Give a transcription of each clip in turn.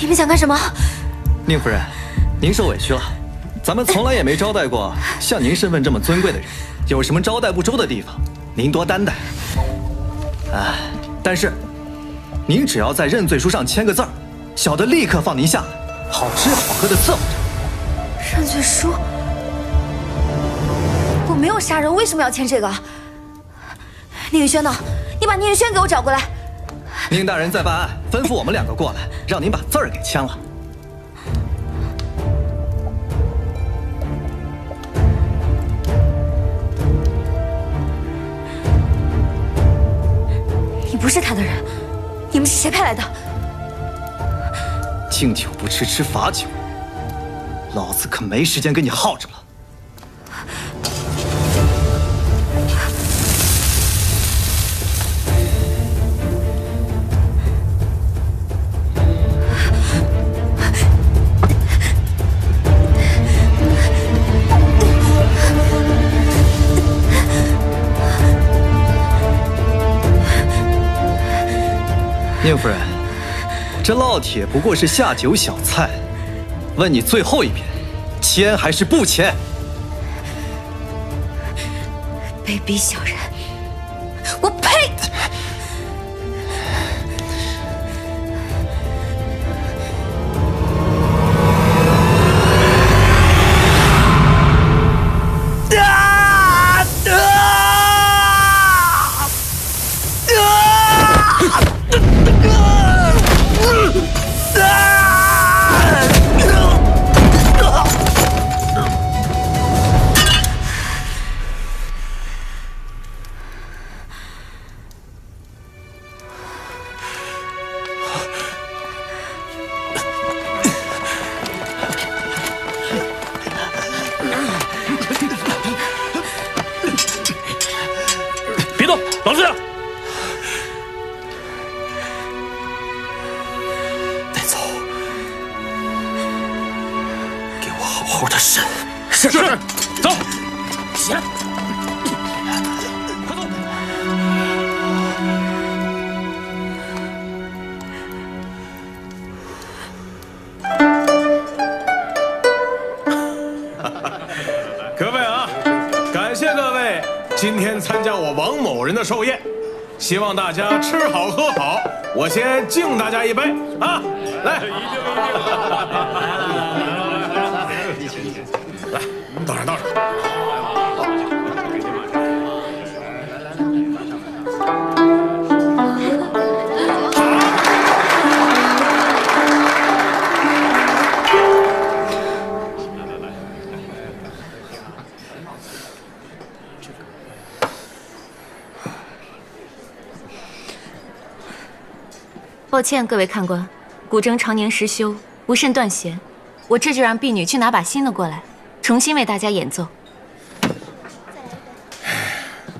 你们想干什么？宁夫人，您受委屈了。咱们从来也没招待过像您身份这么尊贵的人，有什么招待不周的地方，您多担待。哎，但是您只要在认罪书上签个字儿，小的立刻放您下来，好吃好喝的伺候着。认罪书？我没有杀人，为什么要签这个？宁宇轩呢？你把宁宇轩给我找过来。 宁大人在办案，吩咐我们两个过来，让您把字儿给签了。你不是他的人，你们是谁派来的？敬酒不吃吃罚酒，老子可没时间跟你耗着了。 宁夫人，这烙铁不过是下酒小菜。问你最后一遍，签还是不签？卑鄙小人，我呸！希望大家吃好喝好，我先敬大家一杯啊！来，来，倒上，倒上。抱歉，各位看官，古筝常年失修，不慎断弦，我这就让婢女去拿把新的过来，重新为大家演奏。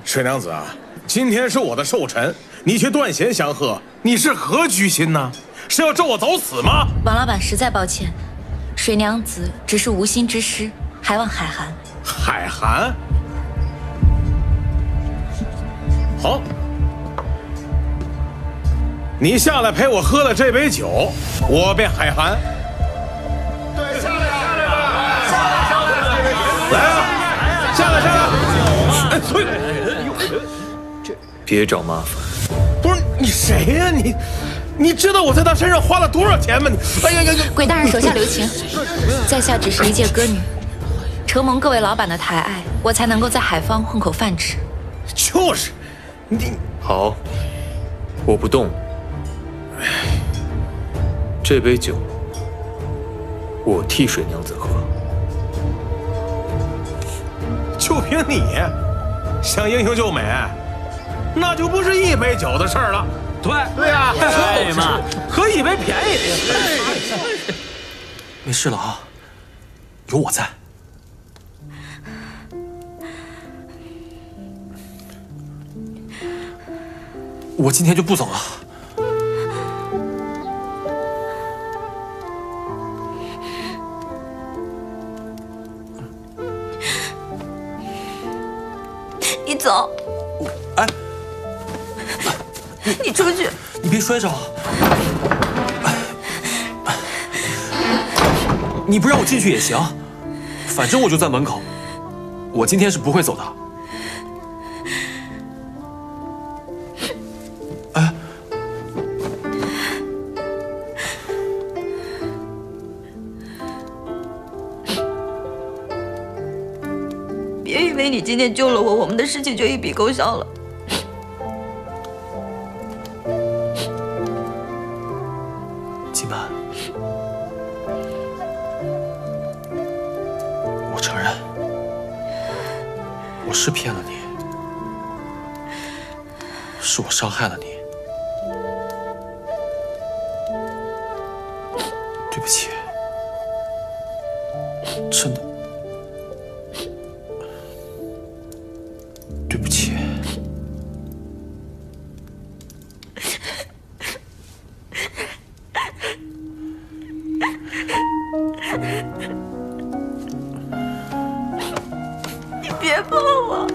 水娘子啊，今天是我的寿辰，你却断弦相贺，你是何居心呢？是要咒我早死吗？王老板，实在抱歉，水娘子只是无心之失，还望海涵。海涵，好。 你下来陪我喝了这杯酒，我便海涵。对，下来，下来吧，下来，下来，来啊，下来，下来。哎，所以，这别找麻烦。不是你谁呀你？你知道我在他身上花了多少钱吗？你，哎呀呀！鬼大人手下留情，在下只是一介歌女，承蒙各位老板的抬爱，我才能够在海方混口饭吃。就是，你好，我不动。 这杯酒，我替水娘子喝。就凭你，想英雄救美，那就不是一杯酒的事儿了。对对啊，对嘛，喝一杯便宜。没事了啊，有我在。我今天就不走了。 走，哎，你出去，你别摔着。你不让我进去也行，反正我就在门口，我今天是不会走的。哎，别以为你今天救了我，我们的事情就一笔勾销了。 是骗了你，是我伤害了你，对不起，真的，对不起。你别碰我！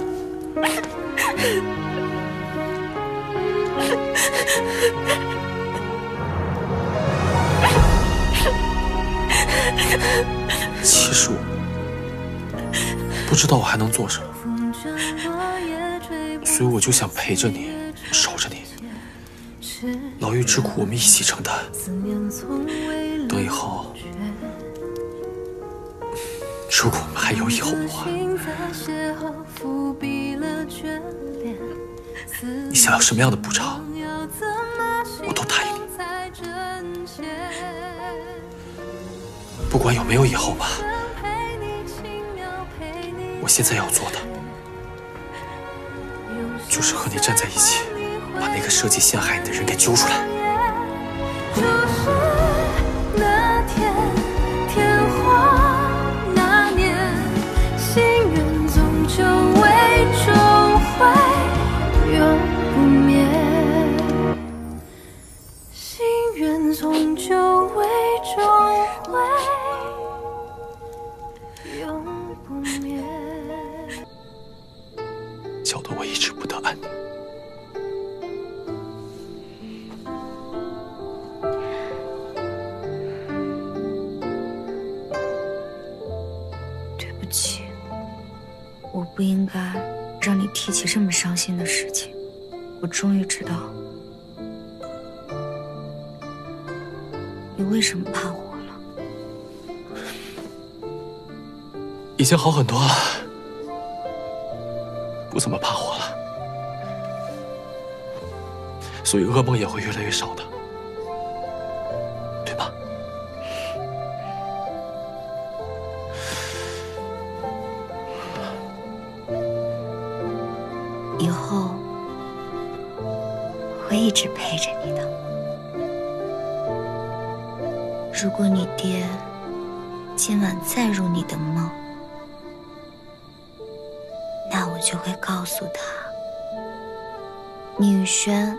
其实我不知道我还能做什么，所以我就想陪着你，守着你。牢狱之苦我们一起承担。等以后，如果我们还有以后的话。 你想要什么样的补偿，我都答应你。不管有没有以后吧，我现在要做的，就是和你站在一起，把那个设计陷害你的人给揪出来。搅得我一直不得安宁。对不起，我不应该让你提起这么伤心的事情。我终于知道你为什么怕我了。已经好很多了。 不怎么怕火了，所以噩梦也会越来越少的，对吧？以后会一直陪着你的。如果你爹今晚再入你的梦， 就会告诉他，宁宇轩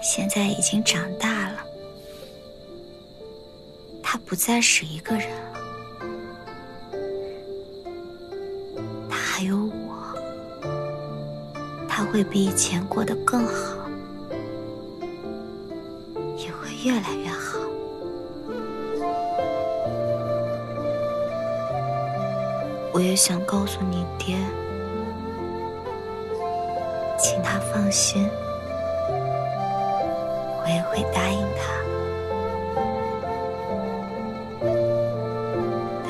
现在已经长大了，他不再是一个人了，他还有我，他会比以前过得更好，也会越来越好。 我也想告诉你爹，请他放心，我也会答应他，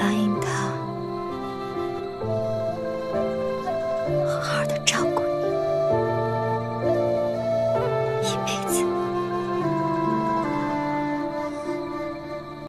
答应他好好的照顾你，一辈子。